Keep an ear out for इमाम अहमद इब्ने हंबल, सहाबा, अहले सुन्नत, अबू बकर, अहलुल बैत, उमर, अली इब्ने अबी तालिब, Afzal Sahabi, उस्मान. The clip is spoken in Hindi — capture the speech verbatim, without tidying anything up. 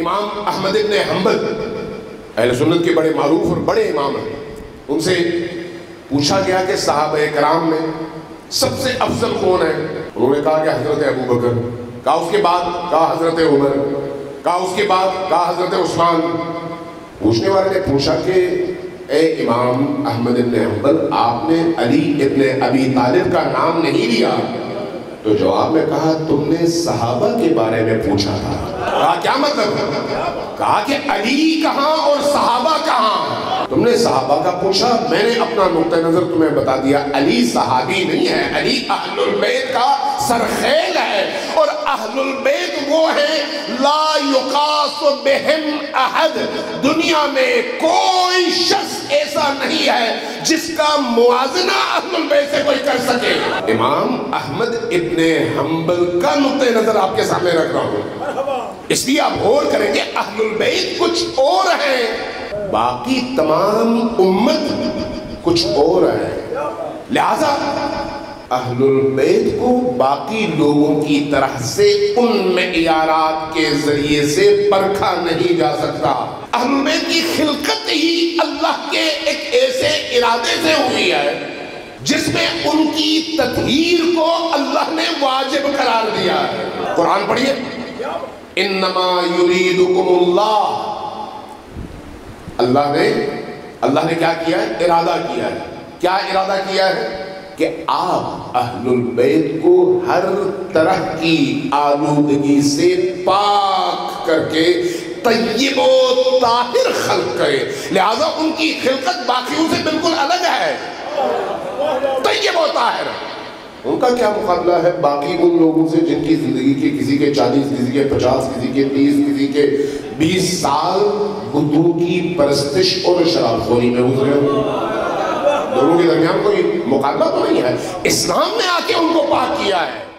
इमाम अहमद इब्ने हंबल अहले सुन्नत के बड़े मारूफ और बड़े इमाम हैं, उनसे पूछा गया कि सहाबा कराम में सबसे अफजल कौन है। उन्होंने कहा कि हज़रत अबू बकर, कहा उसके बाद, कहा हज़रत उमर, कहा उसके बाद, कहा हज़रत उस्मान। पूछने वाले ने पूछा कि ए इमाम अहमद इब्ने हंबल, आपने अली इब्ने अबी तालिब का नाम नहीं लिया। तो जवाब में कहा तुमने सहाबा के बारे में पूछा था। कहा क्या मतलब? कहा कि अली कहाँ और सहाबा कहाँ। तुमने सहाबा का पूछा, मैंने अपना नुक्ता नजर तुम्हें बता दिया। अली सहाबी नहीं है, अली अहलुल बैत का सरखेल है, और अहलुल बैत वो है ला युकासु बिहिम अहद, दुनिया में कोई शख्स ऐसा नहीं है जिसका मुआजना अहलुल बैत से कोई कर सके। इमाम अहमद इब्ने हंबल का नुक्ता नजर आपके सामने रख रहा हूँ, इसलिए आप गौर करेंगे अहलुल बैत कुछ और है, बाकी तमाम उम्मत कुछ और है। लिहाजा अहलुल बैत को बाकी लोगों की तरह से उन मयारात के जरिए से परखा नहीं जा सकता। अहलुल बैत की खिलकत ही अल्लाह के एक ऐसे इरादे से हुई है जिसमें उनकी तत्हीर को अल्लाह ने वाजिब करार दिया है। कुरान पढ़िए, इन्नमा युरीदुकुमुल्लाह, अल्लाह ने अल्लाह ने क्या किया है? इरादा किया है। क्या इरादा किया है? कि आप अहलुल बैत को हर तरह की आलूदगी से पाक करके तय्यबो ताहिर खल्क करे। लिहाजा उनकी खिलकत बाकियों से बिल्कुल अलग है, तय्यबो ताहिर। उनका क्या मुकाबला है बाकी उन लोगों से जिनकी जिंदगी के किसी के चालीस, किसी के पचास, किसी के तीस, किसी के बीस साल बुद्धू की परस्तिश और शराबखोरी में गुजरे हो। दोनों के दरमियान कोई मुकाबला तो नहीं है, इस्लाम ने आके उनको पाक किया है।